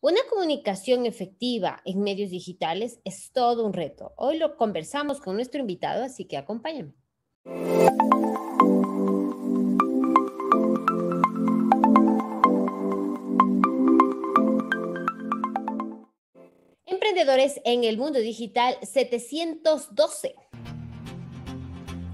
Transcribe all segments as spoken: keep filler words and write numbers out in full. Una comunicación efectiva en medios digitales es todo un reto. Hoy lo conversamos con nuestro invitado, así que acompáñame. Emprendedores en el mundo digital setecientos doce.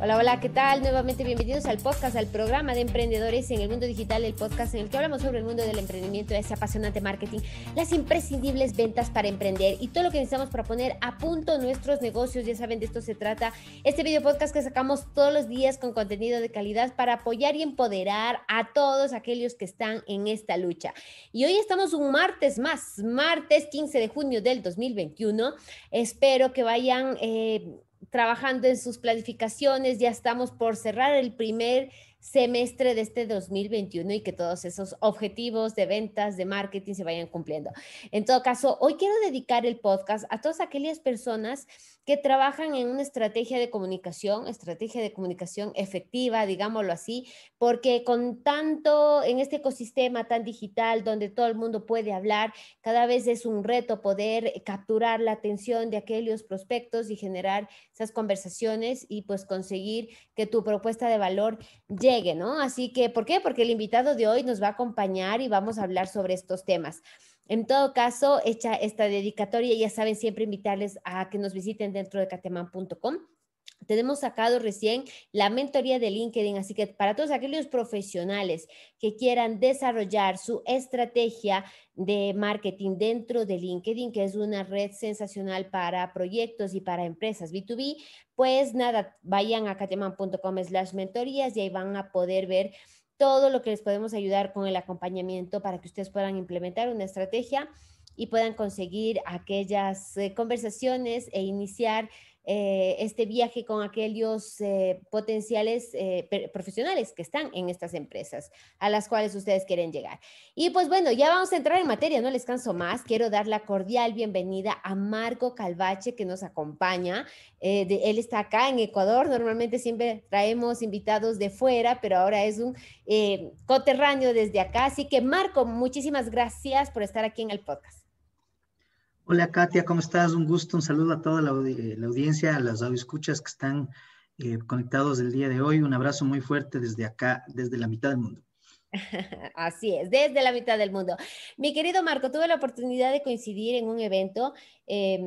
Hola, hola, ¿qué tal? Nuevamente bienvenidos al podcast, al programa de Emprendedores en el Mundo Digital, el podcast en el que hablamos sobre el mundo del emprendimiento, ese apasionante marketing, las imprescindibles ventas para emprender y todo lo que necesitamos para poner a punto nuestros negocios. Ya saben, de esto se trata este video podcast que sacamos todos los días con contenido de calidad para apoyar y empoderar a todos aquellos que están en esta lucha. Y hoy estamos un martes más, martes quince de junio del dos mil veintiuno. Espero que vayan... Eh, trabajando en sus planificaciones, ya estamos por cerrar el primer semestre de este dos mil veintiuno y que todos esos objetivos de ventas, de marketing se vayan cumpliendo. En todo caso, hoy quiero dedicar el podcast a todas aquellas personas que trabajan en una estrategia de comunicación, estrategia de comunicación efectiva, digámoslo así, porque con tanto, en este ecosistema tan digital donde todo el mundo puede hablar, cada vez es un reto poder capturar la atención de aquellos prospectos y generar esas conversaciones y pues conseguir que tu propuesta de valor llegue Llegue, ¿no? Así que, ¿por qué? Porque el invitado de hoy nos va a acompañar y vamos a hablar sobre estos temas. En todo caso, hecha esta dedicatoria, ya saben, siempre invitarles a que nos visiten dentro de kateman punto com. Tenemos sacado recién la mentoría de LinkedIn, así que para todos aquellos profesionales que quieran desarrollar su estrategia de marketing dentro de LinkedIn, que es una red sensacional para proyectos y para empresas B dos B, pues nada, vayan a kateman punto com slash mentorías y ahí van a poder ver todo lo que les podemos ayudar con el acompañamiento para que ustedes puedan implementar una estrategia y puedan conseguir aquellas eh, conversaciones e iniciar Eh, este viaje con aquellos eh, potenciales eh, per- profesionales que están en estas empresas a las cuales ustedes quieren llegar. Y pues bueno, ya vamos a entrar en materia, no les canso más. Quiero dar la cordial bienvenida a Marco Calvache, que nos acompaña. Eh, de, él está acá en Ecuador. Normalmente siempre traemos invitados de fuera, pero ahora es un eh, coterráneo desde acá. Así que Marco, muchísimas gracias por estar aquí en el podcast. Hola Katia, ¿cómo estás? Un gusto, un saludo a toda la, aud- la audiencia, a las audioescuchas que están eh, conectados el día de hoy. Un abrazo muy fuerte desde acá, desde la mitad del mundo. Así es, desde la mitad del mundo. Mi querido Marco, tuve la oportunidad de coincidir en un evento eh,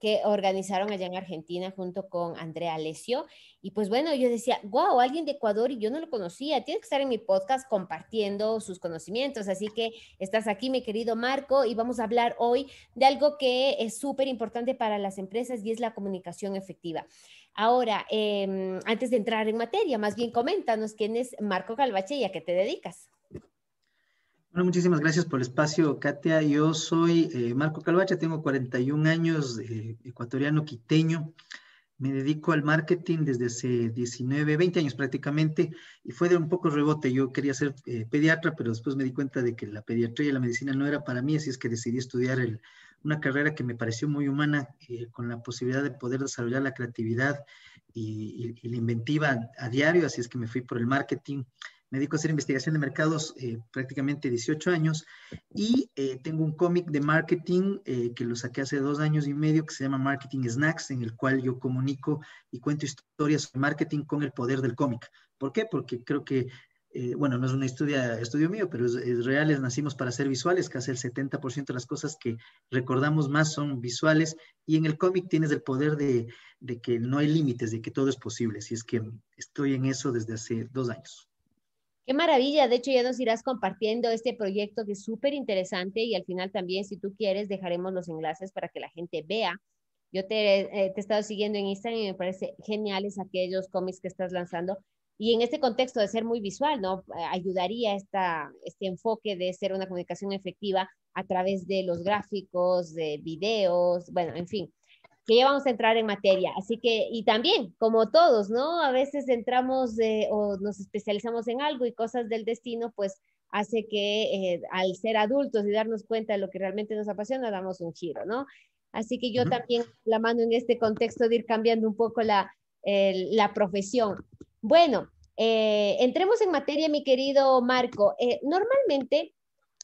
que organizaron allá en Argentina junto con Andrea Alesio. Y pues bueno, yo decía, wow, alguien de Ecuador y yo no lo conocía. Tiene que estar en mi podcast compartiendo sus conocimientos. Así que estás aquí, mi querido Marco, y vamos a hablar hoy de algo que es súper importante para las empresas y es la comunicación efectiva. Ahora, eh, antes de entrar en materia, más bien coméntanos quién es Marco Calvache y a qué te dedicas. Bueno, muchísimas gracias por el espacio, Katia. Yo soy eh, Marco Calvache, tengo cuarenta y un años, eh, ecuatoriano quiteño. Me dedico al marketing desde hace diecinueve, veinte años prácticamente, y fue de un poco rebote. Yo quería ser eh, pediatra, pero después me di cuenta de que la pediatría y la medicina no era para mí, así es que decidí estudiar el, una carrera que me pareció muy humana, eh, con la posibilidad de poder desarrollar la creatividad y, y, y la inventiva a, a diario, así es que me fui por el marketing. Me dedico a hacer investigación de mercados eh, prácticamente dieciocho años y eh, tengo un cómic de marketing eh, que lo saqué hace dos años y medio que se llama Marketing Snacks, en el cual yo comunico y cuento historias de marketing con el poder del cómic. ¿Por qué? Porque creo que, eh, bueno, no es un estudio, estudio mío, pero es, es real, es, nacimos para ser visuales, casi el setenta por ciento de las cosas que recordamos más son visuales y en el cómic tienes el poder de, de que no hay límites, de que todo es posible. Así es que estoy en eso desde hace dos años. Qué maravilla, de hecho ya nos irás compartiendo este proyecto que es súper interesante y al final también, si tú quieres, dejaremos los enlaces para que la gente vea. Yo te, eh, te he estado siguiendo en Instagram y me parece geniales aquellos cómics que estás lanzando y en este contexto de ser muy visual, ¿no? Ayudaría esta, este enfoque de ser una comunicación efectiva a través de los gráficos, de videos, bueno, en fin, que ya vamos a entrar en materia, así que, y también, como todos, ¿no? A veces entramos eh, o nos especializamos en algo y cosas del destino, pues, hace que eh, al ser adultos y darnos cuenta de lo que realmente nos apasiona, damos un giro, ¿no? Así que yo uh-huh. también la mano en este contexto de ir cambiando un poco la, eh, la profesión. Bueno, eh, entremos en materia, mi querido Marco. Eh, normalmente,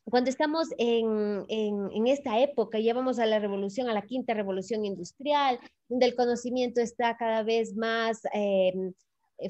Cuando estamos en, en, en esta época, ya vamos a la revolución, a la quinta revolución industrial, donde el conocimiento está cada vez más eh,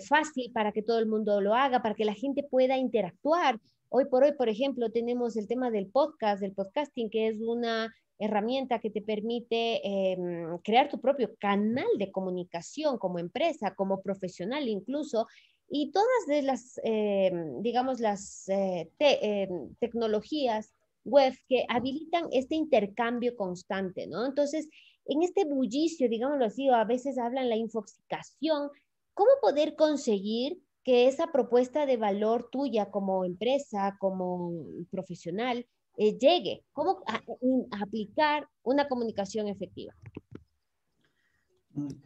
fácil para que todo el mundo lo haga, para que la gente pueda interactuar. Hoy por hoy, por ejemplo, tenemos el tema del podcast, del podcasting, que es una herramienta que te permite eh, crear tu propio canal de comunicación como empresa, como profesional incluso, y todas de las, eh, digamos, las eh, te, eh, tecnologías web que habilitan este intercambio constante, ¿no? Entonces, en este bullicio, digámoslo así, o a veces hablan la infoxicación, ¿cómo poder conseguir que esa propuesta de valor tuya como empresa, como profesional, eh, llegue? ¿Cómo a, a aplicar una comunicación efectiva?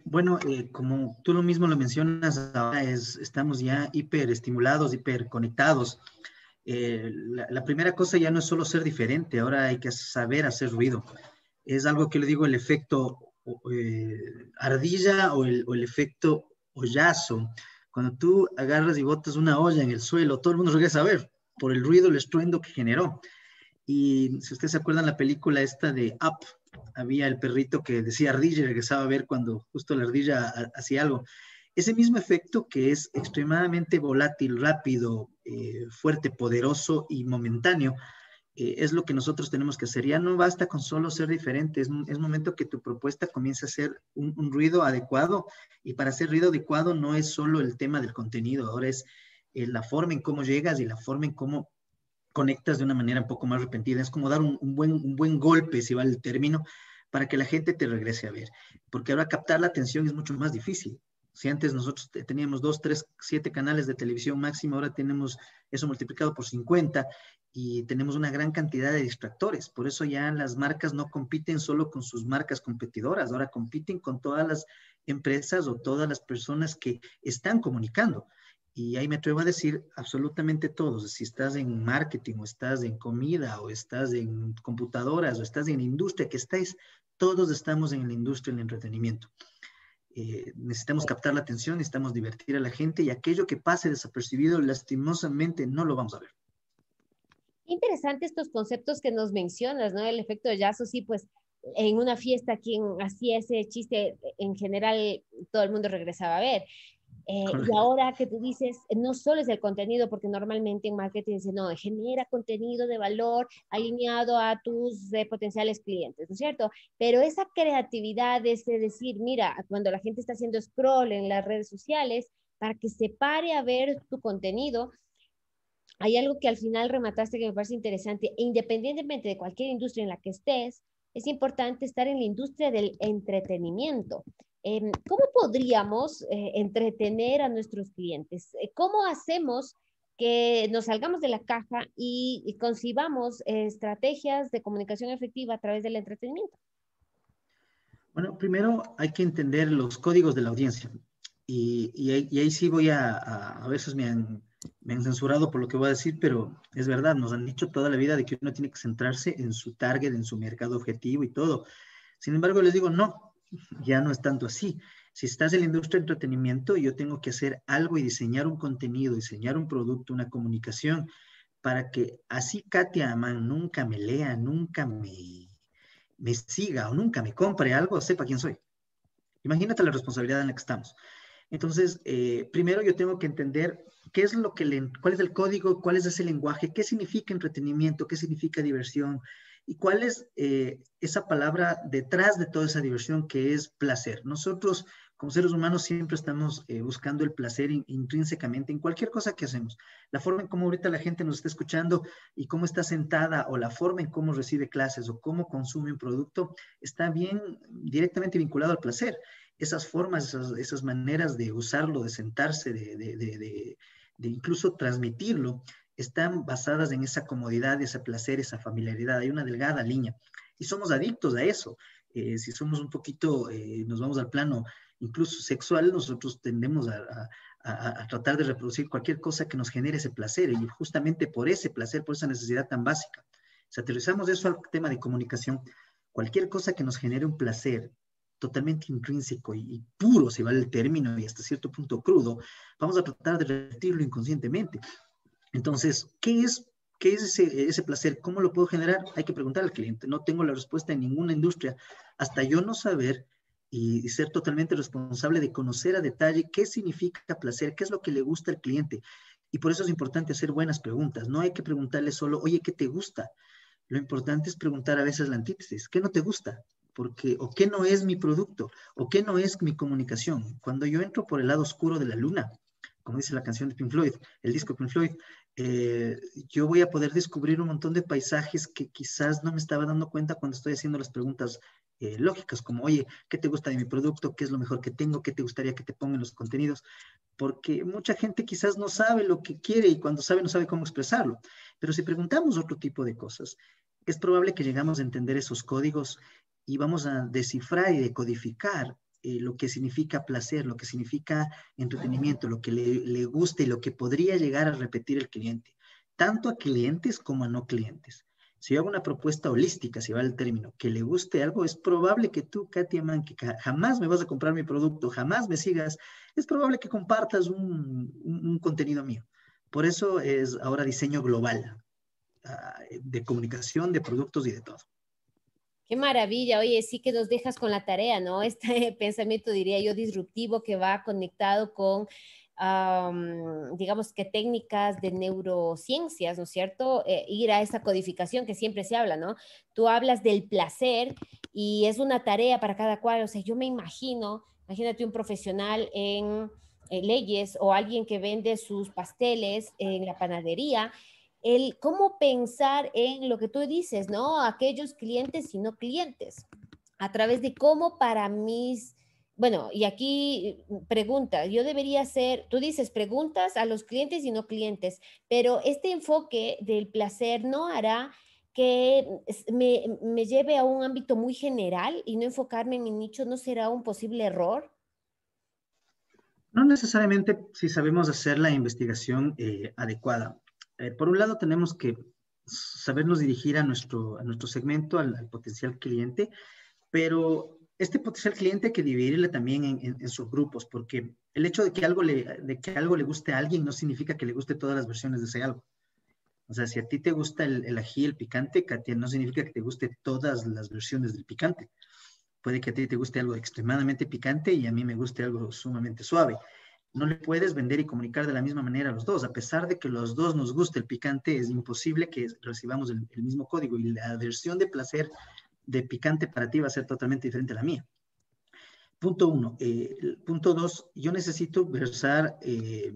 Bueno, eh, como tú lo mismo lo mencionas, ahora es, estamos ya hiperestimulados, hiperconectados. Eh, la, la primera cosa ya no es solo ser diferente, ahora hay que saber hacer ruido. Es algo que le digo el efecto eh, ardilla o el, o el efecto hoyazo. Cuando tú agarras y botas una olla en el suelo, todo el mundo regresa a ver por el ruido, el estruendo que generó. Y si ustedes se acuerdan la película esta de Up, había el perrito que decía ardilla y regresaba a ver cuando justo la ardilla hacía algo. Ese mismo efecto que es extremadamente volátil, rápido, eh, fuerte, poderoso y momentáneo, eh, es lo que nosotros tenemos que hacer. Ya no basta con solo ser diferente, es, es momento que tu propuesta comience a hacer un, un ruido adecuado, y para hacer ruido adecuado no es solo el tema del contenido, ahora es eh, la forma en cómo llegas y la forma en cómo conectas de una manera un poco más repentina. Es como dar un, un, buen, un buen golpe, si vale el término, para que la gente te regrese a ver, porque ahora captar la atención es mucho más difícil. Si antes nosotros teníamos dos, tres, siete canales de televisión máximo, ahora tenemos eso multiplicado por cincuenta y tenemos una gran cantidad de distractores. Por eso ya las marcas no compiten solo con sus marcas competidoras, ahora compiten con todas las empresas o todas las personas que están comunicando. Y ahí me atrevo a decir absolutamente todos, si estás en marketing o estás en comida o estás en computadoras o estás en la industria que estáis, todos estamos en la industria del entretenimiento. Eh, necesitamos captar la atención, necesitamos divertir a la gente, y aquello que pase desapercibido lastimosamente no lo vamos a ver. Interesante estos conceptos que nos mencionas, ¿no? El efecto de yazo, sí, pues en una fiesta quien hacía ese chiste en general todo el mundo regresaba a ver. Eh, y ahora que tú dices, no solo es el contenido, porque normalmente en marketing dicen, no, genera contenido de valor alineado a tus eh, potenciales clientes, ¿no es cierto? Pero esa creatividad es de decir, mira, cuando la gente está haciendo scroll en las redes sociales, para que se pare a ver tu contenido, hay algo que al final remataste que me parece interesante. Independientemente de cualquier industria en la que estés, es importante estar en la industria del entretenimiento. ¿Cómo podríamos entretener a nuestros clientes? ¿Cómo hacemos que nos salgamos de la caja y concibamos estrategias de comunicación efectiva a través del entretenimiento? Bueno, primero hay que entender los códigos de la audiencia. Y, y, ahí, y ahí sí voy a... A, a veces me han, me han censurado por lo que voy a decir, pero es verdad, nos han dicho toda la vida de que uno tiene que centrarse en su target, en su mercado objetivo y todo. Sin embargo, les digo, no. Ya no es tanto así. Si estás en la industria de entretenimiento, yo tengo que hacer algo y diseñar un contenido, diseñar un producto, una comunicación, para que así Katya Amán nunca me lea, nunca me, me siga o nunca me compre algo, sepa quién soy. Imagínate la responsabilidad en la que estamos. Entonces, eh, primero yo tengo que entender qué es lo que le, cuál es el código, cuál es ese lenguaje, qué significa entretenimiento, qué significa diversión, ¿y cuál es eh, esa palabra detrás de toda esa diversión que es placer? Nosotros, como seres humanos, siempre estamos eh, buscando el placer in, intrínsecamente en cualquier cosa que hacemos. La forma en cómo ahorita la gente nos está escuchando y cómo está sentada, o la forma en cómo recibe clases o cómo consume un producto, está bien directamente vinculado al placer. Esas formas, esas, esas maneras de usarlo, de sentarse, de, de, de, de, de incluso transmitirlo, están basadas en esa comodidad, ese placer, esa familiaridad. Hay una delgada línea y somos adictos a eso. Eh, si somos un poquito, eh, nos vamos al plano incluso sexual, nosotros tendemos a, a, a tratar de reproducir cualquier cosa que nos genere ese placer, y justamente por ese placer, por esa necesidad tan básica. Si aterrizamos eso al tema de comunicación, cualquier cosa que nos genere un placer totalmente intrínseco y, y puro, si vale el término, y hasta cierto punto crudo, vamos a tratar de repetirlo inconscientemente. Entonces, ¿qué es ¿Qué es ese, ese placer? ¿Cómo lo puedo generar? Hay que preguntar al cliente. No tengo la respuesta en ninguna industria. Hasta yo no saber y ser totalmente responsable de conocer a detalle qué significa placer, qué es lo que le gusta al cliente. Y por eso es importante hacer buenas preguntas. No hay que preguntarle solo, oye, ¿qué te gusta? Lo importante es preguntar a veces la antítesis. ¿Qué no te gusta? Porque, o qué no es mi producto, o qué no es mi comunicación. Cuando yo entro por el lado oscuro de la luna, como dice la canción de Pink Floyd, el disco Pink Floyd, eh, yo voy a poder descubrir un montón de paisajes que quizás no me estaba dando cuenta cuando estoy haciendo las preguntas eh, lógicas, como, oye, ¿qué te gusta de mi producto? ¿Qué es lo mejor que tengo? ¿Qué te gustaría que te pongan los contenidos? Porque mucha gente quizás no sabe lo que quiere y cuando sabe no sabe cómo expresarlo. Pero si preguntamos otro tipo de cosas, es probable que llegamos a entender esos códigos y vamos a descifrar y decodificar eh, lo que significa placer, lo que significa entretenimiento, lo que le, le gusta y lo que podría llegar a repetir el cliente, tanto a clientes como a no clientes. Si yo hago una propuesta holística, si va el término, que le guste algo, es probable que tú, Katya Amán, que jamás me vas a comprar mi producto, jamás me sigas, es probable que compartas un, un, un contenido mío. Por eso es ahora diseño global, uh, de comunicación, de productos y de todo. Qué maravilla, oye, sí que nos dejas con la tarea, ¿no? Este pensamiento, diría yo, disruptivo que va conectado con, um, digamos que técnicas de neurociencias, ¿no es cierto? Eh, ir a esa codificación que siempre se habla, ¿no? Tú hablas del placer y es una tarea para cada cual. O sea, yo me imagino, imagínate un profesional en, en leyes o alguien que vende sus pasteles en la panadería, el cómo pensar en lo que tú dices, ¿no? Aquellos clientes y no clientes, a través de cómo para mis, bueno, y aquí preguntas, yo debería hacer, tú dices preguntas a los clientes y no clientes, pero este enfoque del placer no hará que me, me lleve a un ámbito muy general y no enfocarme en mi nicho, ¿no será un posible error? No necesariamente si sabemos hacer la investigación eh, adecuada. Eh, por un lado, tenemos que sabernos dirigir a nuestro, a nuestro segmento, al, al potencial cliente, pero este potencial cliente hay que dividirle también en, en, en sus grupos, porque el hecho de que, algo le, de que algo le guste a alguien no significa que le guste todas las versiones de ese algo. O sea, si a ti te gusta el, el ají, el picante, Katya, no significa que te guste todas las versiones del picante. Puede que a ti te guste algo extremadamente picante y a mí me guste algo sumamente suave. No le puedes vender y comunicar de la misma manera a los dos. A pesar de que los dos nos guste el picante, es imposible que recibamos el, el mismo código y la versión de placer de picante para ti va a ser totalmente diferente a la mía. Punto uno. Eh, punto dos, yo necesito versar eh,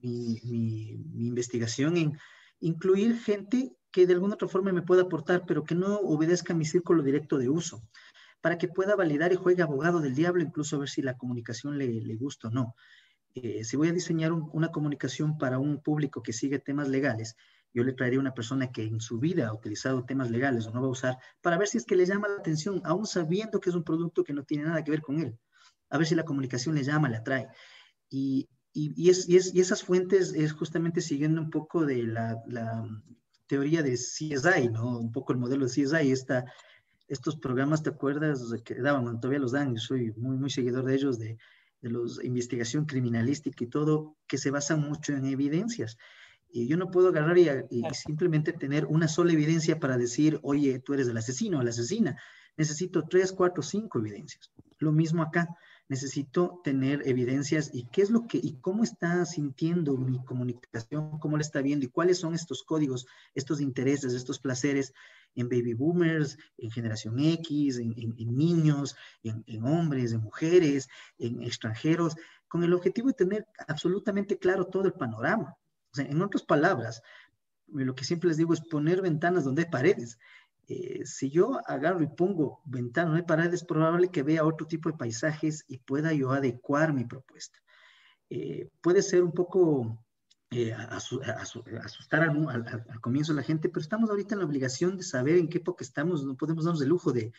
mi, mi, mi investigación en incluir gente que de alguna otra forma me pueda aportar, pero que no obedezca a mi círculo directo de uso, para que pueda validar y juegue abogado del diablo, incluso a ver si la comunicación le, le gusta o no. Eh, si voy a diseñar un, una comunicación para un público que sigue temas legales, yo le traería a una persona que en su vida ha utilizado temas legales o no va a usar, para ver si es que le llama la atención, aún sabiendo que es un producto que no tiene nada que ver con él. A ver si la comunicación le llama, le atrae. Y, y, y, es, y, es, y esas fuentes es justamente siguiendo un poco de la, la teoría de C S I, ¿no? Un poco el modelo de C S I, esta, estos programas, ¿te acuerdas? Que daban, todavía los dan, yo soy muy, muy seguidor de ellos, de... de los investigación criminalística y todo, que se basan mucho en evidencias. Y yo no puedo agarrar y, y simplemente tener una sola evidencia para decir, oye, tú eres el asesino o la asesina. Necesito tres, cuatro, cinco evidencias. Lo mismo acá. Necesito tener evidencias y qué es lo que, y cómo está sintiendo mi comunicación, cómo le está viendo y cuáles son estos códigos, estos intereses, estos placeres en baby boomers, en generación X, en, en, en niños, en, en hombres, en mujeres, en extranjeros, con el objetivo de tener absolutamente claro todo el panorama. O sea, en otras palabras, lo que siempre les digo es poner ventanas donde hay paredes. Eh, si yo agarro y pongo ventanas, no hay paredes, es probable que vea otro tipo de paisajes y pueda yo adecuar mi propuesta. Eh, puede ser un poco eh, asu asu asustar al, al, al comienzo a la gente, pero estamos ahorita en la obligación de saber en qué época estamos, no podemos darnos el lujo de,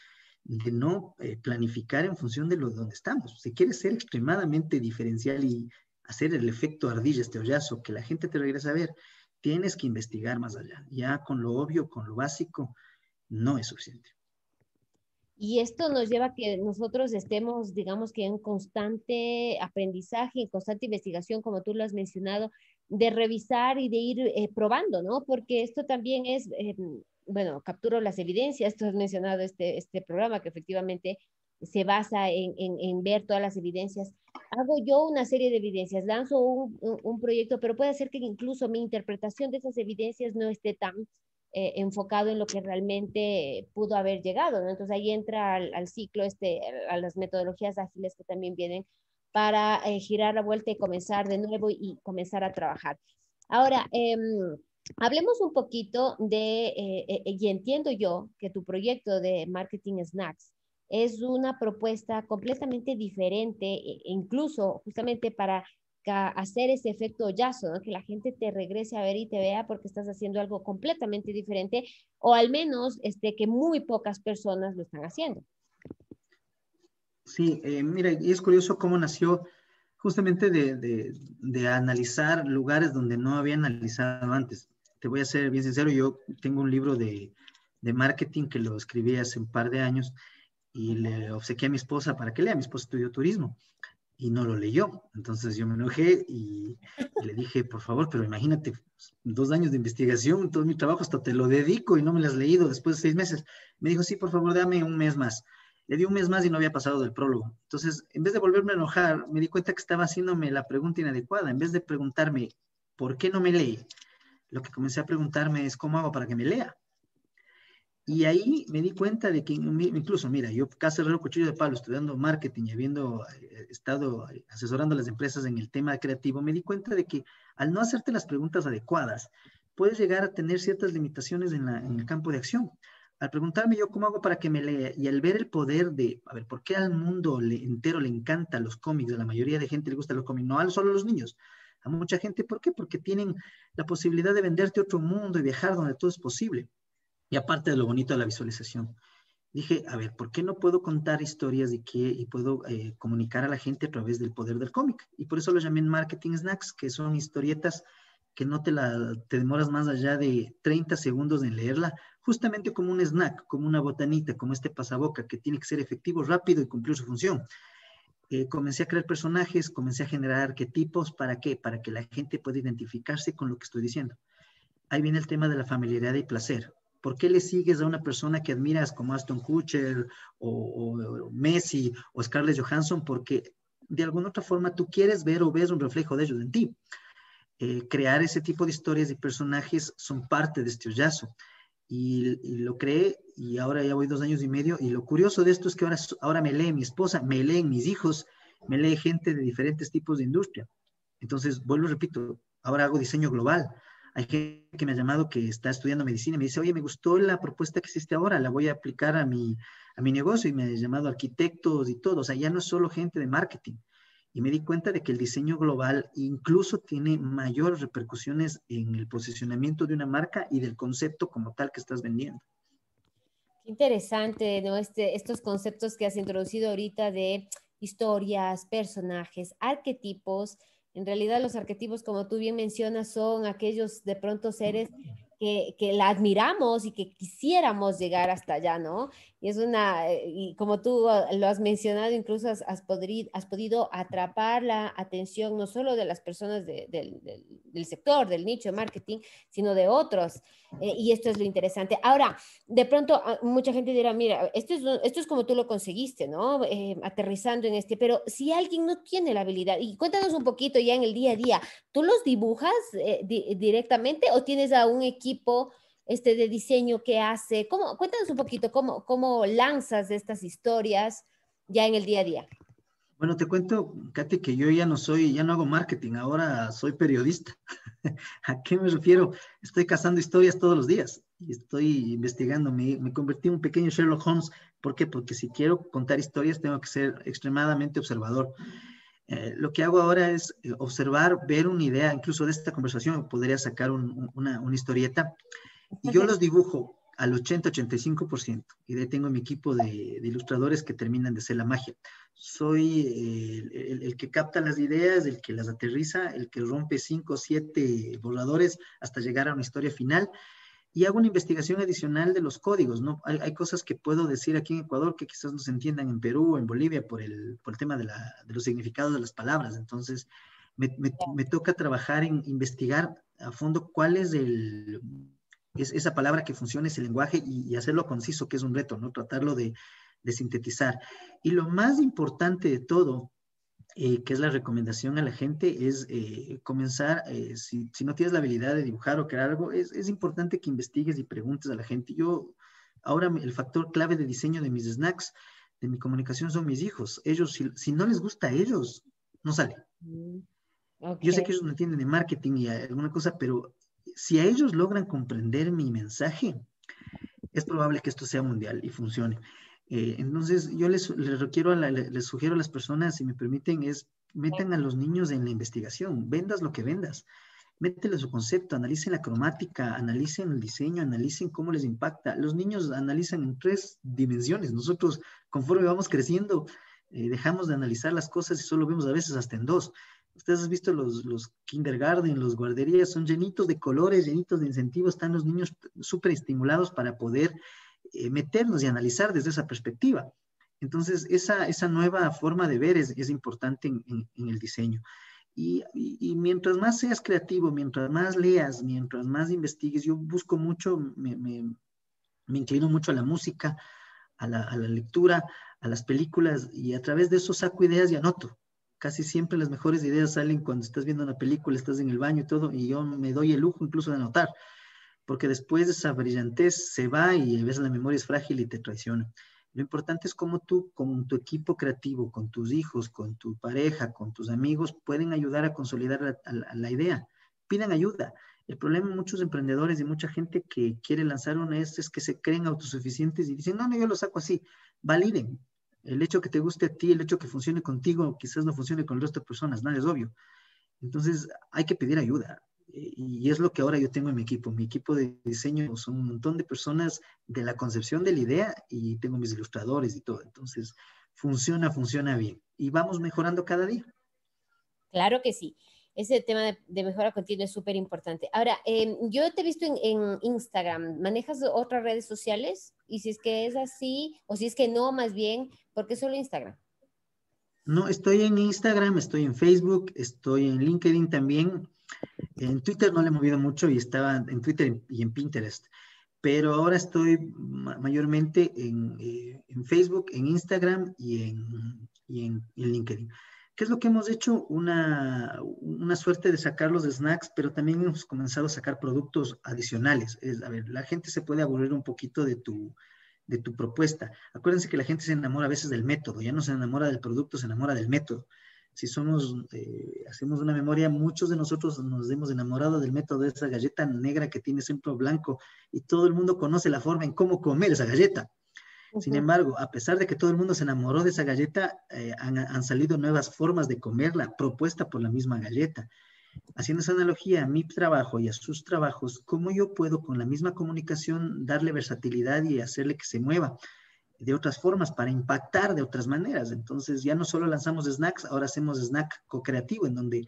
de no eh, planificar en función de lo, donde estamos. Si quieres ser extremadamente diferencial y hacer el efecto ardilla, este hoyazo, que la gente te regresa a ver, tienes que investigar más allá, ya con lo obvio, con lo básico, no es suficiente. Y esto nos lleva a que nosotros estemos, digamos que en constante aprendizaje, en constante investigación, como tú lo has mencionado, de revisar y de ir eh, probando, ¿no? Porque esto también es, eh, bueno, capturo las evidencias, tú has mencionado este, este programa que efectivamente se basa en, en, en ver todas las evidencias. Hago yo una serie de evidencias, lanzo un, un, un proyecto, pero puede ser que incluso mi interpretación de esas evidencias no esté tan eh, enfocado en lo que realmente pudo haber llegado, ¿no? Entonces ahí entra al, al ciclo, este, a las metodologías ágiles que también vienen para eh, girar la vuelta y comenzar de nuevo y comenzar a trabajar. Ahora, eh, hablemos un poquito de, eh, eh, y entiendo yo que tu proyecto de Marketing Snacks es una propuesta completamente diferente, e incluso justamente para hacer ese efecto ollazo, ¿no? Que la gente te regrese a ver y te vea porque estás haciendo algo completamente diferente, o al menos este, que muy pocas personas lo están haciendo. Sí, eh, mira, y es curioso cómo nació justamente de, de, de analizar lugares donde no había analizado antes. Te voy a ser bien sincero, yo tengo un libro de, de marketing que lo escribí hace un par de años y le obsequié a mi esposa para que lea. Mi esposa estudió turismo y no lo leyó. Entonces yo me enojé y, y le dije, por favor, pero imagínate, dos años de investigación, todo mi trabajo, hasta te lo dedico y no me lo has leído después de seis meses. Me dijo, sí, por favor, dame un mes más. Le di un mes más y no había pasado del prólogo. Entonces, en vez de volverme a enojar, me di cuenta que estaba haciéndome la pregunta inadecuada. En vez de preguntarme, ¿por qué no me lee? Lo que comencé a preguntarme es, ¿cómo hago para que me lea? Y ahí me di cuenta de que, incluso, mira, yo casi cerré el cuchillo de palo estudiando marketing y habiendo estado asesorando a las empresas en el tema creativo, me di cuenta de que al no hacerte las preguntas adecuadas, puedes llegar a tener ciertas limitaciones en, la, en el campo de acción. Al preguntarme yo cómo hago para que me lea y al ver el poder de, a ver, ¿por qué al mundo le, entero le encantan los cómics? A la mayoría de gente le gustan los cómics, no a, solo a los niños, a mucha gente. ¿Por qué? Porque tienen la posibilidad de venderte otro mundo y viajar donde todo es posible. Y aparte de lo bonito de la visualización. Dije, a ver, ¿por qué no puedo contar historias de qué y puedo eh, comunicar a la gente a través del poder del cómic? Y por eso lo llamé Marketing Snacks, que son historietas que no te, la, te demoras más allá de treinta segundos en leerla, justamente como un snack, como una botanita, como este pasaboca que tiene que ser efectivo, rápido y cumplir su función. Eh, comencé a crear personajes, comencé a generar arquetipos, ¿para qué? Para que la gente pueda identificarse con lo que estoy diciendo. Ahí viene el tema de la familiaridad y placer. ¿Por qué le sigues a una persona que admiras como Aston Kutcher o, o, o Messi o Scarlett Johansson? Porque de alguna otra forma tú quieres ver o ves un reflejo de ellos en ti. Eh, crear ese tipo de historias y personajes son parte de este ollazo y, y lo creé y ahora ya voy dos años y medio y lo curioso de esto es que ahora, ahora me lee mi esposa, me leen mis hijos, me lee gente de diferentes tipos de industria. Entonces vuelvo, repito, ahora hago diseño global. Hay gente que me ha llamado que está estudiando medicina y me dice, oye, me gustó la propuesta que existe ahora, la voy a aplicar a mi, a mi negocio, y me han llamado arquitectos y todo. O sea, ya no es solo gente de marketing. Y me di cuenta de que el diseño global incluso tiene mayores repercusiones en el posicionamiento de una marca y del concepto como tal que estás vendiendo. Qué interesante, ¿no? Este, estos conceptos que has introducido ahorita de historias, personajes, arquetipos. En realidad los arquetipos, como tú bien mencionas, son aquellos de pronto seres que, que la admiramos y que quisiéramos llegar hasta allá, ¿no? Y es una, y como tú lo has mencionado, incluso has, has, podri, has podido atrapar la atención no solo de las personas de, de, de, del sector, del nicho de marketing, sino de otros. Eh, y esto es lo interesante. Ahora, de pronto mucha gente dirá, mira, esto es, esto es como tú lo conseguiste, ¿no? Eh, aterrizando en este, pero si alguien no tiene la habilidad, y cuéntanos un poquito ya en el día a día, ¿tú los dibujas eh, di, directamente o tienes a un equipo equipo este de diseño que hace? ¿Cómo? Cuéntanos un poquito cómo, cómo lanzas estas historias ya en el día a día. Bueno, te cuento, Katy, que yo ya no soy, ya no hago marketing, ahora soy periodista. ¿A qué me refiero? Estoy cazando historias todos los días y estoy investigando. Me, me convertí en un pequeño Sherlock Holmes. ¿Por qué? Porque si quiero contar historias tengo que ser extremadamente observador. Eh, lo que hago ahora es eh, observar, ver una idea, incluso de esta conversación podría sacar un, un, una, una historieta, y yo los dibujo al ochenta a ochenta y cinco por ciento, y de ahí tengo mi equipo de, de ilustradores que terminan de hacer la magia. Soy eh, el, el, el que capta las ideas, el que las aterriza, el que rompe cinco o siete borradores hasta llegar a una historia final, y hago una investigación adicional de los códigos, ¿no? Hay, hay cosas que puedo decir aquí en Ecuador que quizás no se entiendan en Perú o en Bolivia por el, por el tema de, la, de los significados de las palabras. Entonces, Me, me, me toca trabajar en investigar a fondo cuál es, el, es esa palabra que funciona, ese lenguaje, y, y hacerlo conciso, que es un reto, ¿no? Tratarlo de, de sintetizar. Y lo más importante de todo, eh, que es la recomendación a la gente, es eh, comenzar, eh, si, si no tienes la habilidad de dibujar o crear algo, es, es importante que investigues y preguntes a la gente. Yo, ahora el factor clave de diseño de mis snacks, de mi comunicación, son mis hijos. Ellos, si, si no les gusta a ellos, no sale. Okay. Yo sé que ellos no entienden de marketing y alguna cosa, pero si a ellos logran comprender mi mensaje, es probable que esto sea mundial y funcione. Eh, entonces, yo les, les, requiero a la, les sugiero a las personas, si me permiten, es metan a los niños en la investigación, vendas lo que vendas. Métele su concepto, analicen la cromática, analicen el diseño, analicen cómo les impacta. Los niños analizan en tres dimensiones. Nosotros, conforme vamos creciendo, eh, dejamos de analizar las cosas y solo vemos a veces hasta en dos. Ustedes han visto los, los kindergarten, los guarderías, son llenitos de colores, llenitos de incentivos. Están los niños súper estimulados para poder eh, meternos y analizar desde esa perspectiva. Entonces, esa, esa nueva forma de ver es, es importante en, en, en el diseño. Y, y, y mientras más seas creativo, mientras más leas, mientras más investigues, yo busco mucho, me, me, me inclino mucho a la música, a la, a la lectura, a las películas, y a través de eso saco ideas y anoto. Casi siempre las mejores ideas salen cuando estás viendo una película, estás en el baño y todo, y yo me doy el lujo incluso de anotar, porque después de esa brillantez se va y a veces la memoria es frágil y te traiciona. Lo importante es cómo tú, con tu equipo creativo, con tus hijos, con tu pareja, con tus amigos, pueden ayudar a consolidar la, a la idea. Pidan ayuda. El problema de muchos emprendedores y mucha gente que quiere lanzar una es, es que se creen autosuficientes y dicen, no, no, yo lo saco así. Validen. El hecho que te guste a ti, el hecho que funcione contigo, quizás no funcione con el resto de personas, nada es obvio. Entonces, hay que pedir ayuda. Y es lo que ahora yo tengo en mi equipo. Mi equipo de diseño son un montón de personas de la concepción de la idea y tengo mis ilustradores y todo. Entonces, funciona, funciona bien. Y vamos mejorando cada día. Claro que sí. Ese tema de, de mejora continua es súper importante. Ahora, eh, yo te he visto en, en Instagram. ¿Manejas otras redes sociales? Y si es que es así, o si es que no, más bien, ¿por qué solo Instagram? No, estoy en Instagram, estoy en Facebook, estoy en LinkedIn también. En Twitter no le he movido mucho y estaba en Twitter y en Pinterest, pero ahora estoy mayormente en, eh, en Facebook, en Instagram y en, y, en, y en LinkedIn. ¿Qué es lo que hemos hecho? Una, una suerte de sacar los snacks, pero también hemos comenzado a sacar productos adicionales. Es, a ver, la gente se puede aburrir un poquito de tu, de tu propuesta. Acuérdense que la gente se enamora a veces del método, ya no se enamora del producto, se enamora del método. Si somos, eh, hacemos una memoria, muchos de nosotros nos hemos enamorado del método de esa galleta negra que tiene centro blanco y todo el mundo conoce la forma en cómo comer esa galleta. Uh-huh. Sin embargo, a pesar de que todo el mundo se enamoró de esa galleta, eh, han, han salido nuevas formas de comerla, propuesta por la misma galleta. Haciendo esa analogía a mi trabajo y a sus trabajos, ¿cómo yo puedo con la misma comunicación darle versatilidad y hacerle que se mueva de otras formas, para impactar de otras maneras? Entonces, ya no solo lanzamos snacks, ahora hacemos snack co-creativo, en donde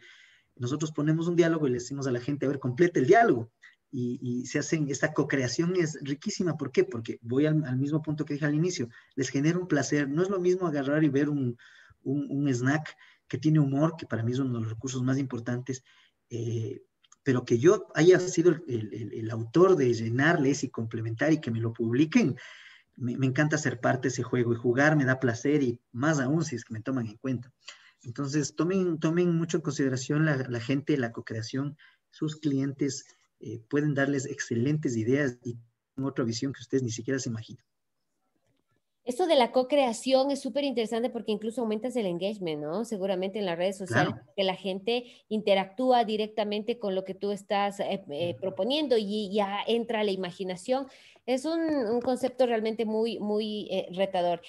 nosotros ponemos un diálogo y le decimos a la gente, a ver, completa el diálogo, y, y se hacen, esta co-creación es riquísima. ¿Por qué? Porque voy al, al mismo punto que dije al inicio, les genera un placer. No es lo mismo agarrar y ver un, un, un snack que tiene humor, que para mí es uno de los recursos más importantes, eh, pero que yo haya sido el, el, el autor de llenarles y complementar y que me lo publiquen. Me, me encanta ser parte de ese juego y jugar me da placer, y más aún si es que me toman en cuenta. Entonces, tomen, tomen mucho en consideración la, la gente, la co-creación. Sus clientes eh, pueden darles excelentes ideas y otra visión que ustedes ni siquiera se imaginan. Esto de la co-creación es súper interesante porque incluso aumentas el engagement, ¿no? Seguramente en las redes sociales, claro, que la gente interactúa directamente con lo que tú estás eh, eh, proponiendo y ya entra la imaginación. Es un, un concepto realmente muy, muy eh, retador.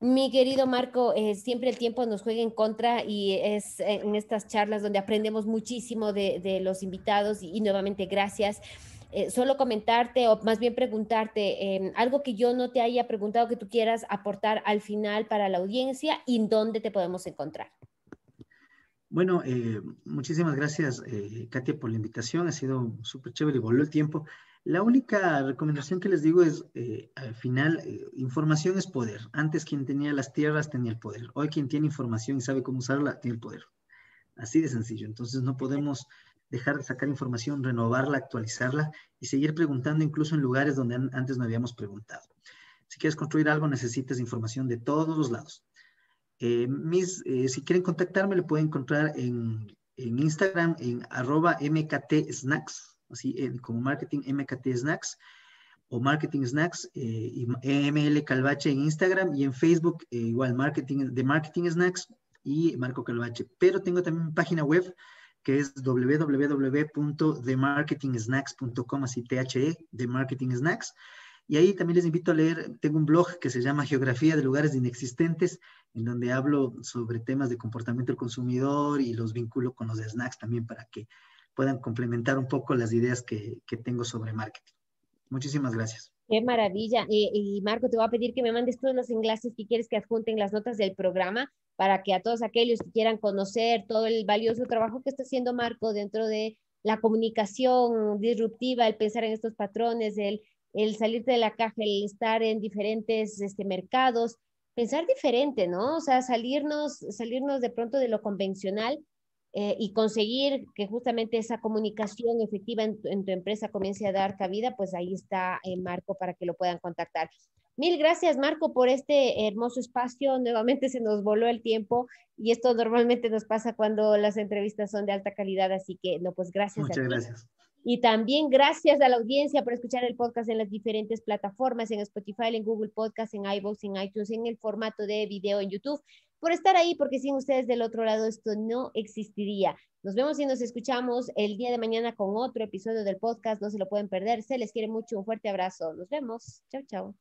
Mi querido Marco, eh, siempre el tiempo nos juega en contra y es en estas charlas donde aprendemos muchísimo de, de los invitados y, y nuevamente gracias. Eh, solo comentarte o más bien preguntarte eh, algo que yo no te haya preguntado que tú quieras aportar al final para la audiencia y dónde te podemos encontrar. Bueno, eh, muchísimas gracias, eh, Katia, por la invitación. Ha sido súper chévere y voló el tiempo. La única recomendación que les digo es, eh, al final, eh, información es poder. Antes quien tenía las tierras tenía el poder. Hoy quien tiene información y sabe cómo usarla, tiene el poder. Así de sencillo. Entonces no podemos dejar de sacar información, renovarla, actualizarla y seguir preguntando incluso en lugares donde antes no habíamos preguntado. Si quieres construir algo, necesitas información de todos los lados. Eh, mis, eh, si quieren contactarme, le pueden encontrar en, en Instagram, en arroba mktsnacks, así eh, como marketing mktsnacks o marketing snacks, eh, y M L Calvache en Instagram y en Facebook, eh, igual marketing de Marketing Snacks y Marco Calvache. Pero tengo también una página web que es doble u doble u doble u punto the marketing snacks punto com, así T H E, The Marketing Snacks. Y ahí también les invito a leer, tengo un blog que se llama Geografía de Lugares Inexistentes, en donde hablo sobre temas de comportamiento del consumidor y los vinculo con los snacks también para que puedan complementar un poco las ideas que, que tengo sobre marketing. Muchísimas gracias. Qué maravilla. Eh, y Marco, te voy a pedir que me mandes todos los enlaces que quieres que adjunten las notas del programa para que a todos aquellos que quieran conocer todo el valioso trabajo que está haciendo Marco dentro de la comunicación disruptiva, el pensar en estos patrones, el... el salirte de la caja, el estar en diferentes este, mercados, pensar diferente, ¿no? O sea, salirnos, salirnos de pronto de lo convencional eh, y conseguir que justamente esa comunicación efectiva en tu, en tu empresa comience a dar cabida, pues ahí está eh, Marco para que lo puedan contactar. Mil gracias, Marco, por este hermoso espacio. Nuevamente se nos voló el tiempo y esto normalmente nos pasa cuando las entrevistas son de alta calidad, así que, no, pues gracias. Muchas gracias. Y también gracias a la audiencia por escuchar el podcast en las diferentes plataformas, en Spotify, en Google Podcast, en iVoox, en iTunes, en el formato de video en YouTube, por estar ahí, porque sin ustedes del otro lado esto no existiría. Nos vemos y nos escuchamos el día de mañana con otro episodio del podcast. No se lo pueden perder. Se les quiere mucho. Un fuerte abrazo. Nos vemos. Chao, chao.